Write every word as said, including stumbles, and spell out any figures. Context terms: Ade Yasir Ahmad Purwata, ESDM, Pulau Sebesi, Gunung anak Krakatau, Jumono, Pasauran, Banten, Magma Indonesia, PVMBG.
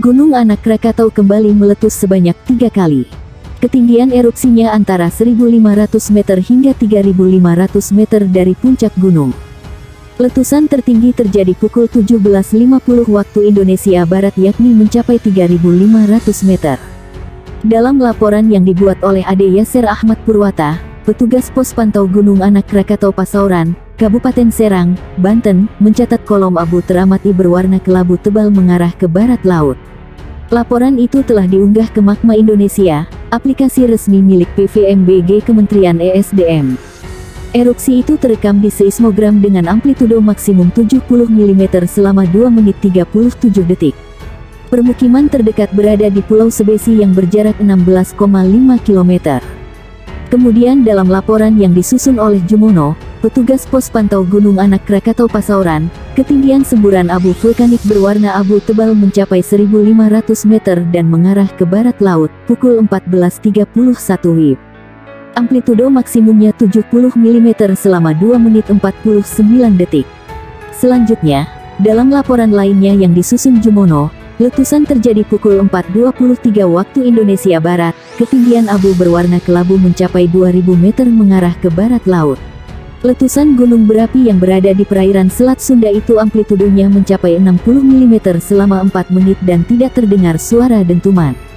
Gunung Anak Krakatau kembali meletus sebanyak tiga kali. Ketinggian erupsinya antara seribu lima ratus meter hingga tiga ribu lima ratus meter dari puncak gunung. Letusan tertinggi terjadi pukul tujuh belas lima puluh waktu Indonesia Barat, yakni mencapai tiga ribu lima ratus meter. Dalam laporan yang dibuat oleh Ade Yasir Ahmad Purwata, petugas pos pantau Gunung Anak Krakatau Pasauran, Kabupaten Serang, Banten, mencatat kolom abu teramati berwarna kelabu tebal mengarah ke barat laut. Laporan itu telah diunggah ke Magma Indonesia, aplikasi resmi milik P V M B G Kementerian E S D M. Erupsi itu terekam di seismogram dengan amplitudo maksimum tujuh puluh milimeter selama dua menit tiga puluh tujuh detik. Permukiman terdekat berada di Pulau Sebesi yang berjarak enam belas koma lima kilometer. Kemudian dalam laporan yang disusun oleh Jumono, petugas pos pantau Gunung Anak Krakatau Pasauran, ketinggian semburan abu vulkanik berwarna abu tebal mencapai seribu lima ratus meter dan mengarah ke barat laut, pukul empat belas tiga puluh satu W I B. Amplitudo maksimumnya tujuh puluh milimeter selama dua menit empat puluh sembilan detik. Selanjutnya, dalam laporan lainnya yang disusun Jumono, letusan terjadi pukul empat dua puluh tiga waktu Indonesia Barat, ketinggian abu berwarna kelabu mencapai dua ribu meter mengarah ke barat laut. Letusan gunung berapi yang berada di perairan Selat Sunda itu amplitudonya mencapai enam puluh milimeter selama empat menit dan tidak terdengar suara dentuman.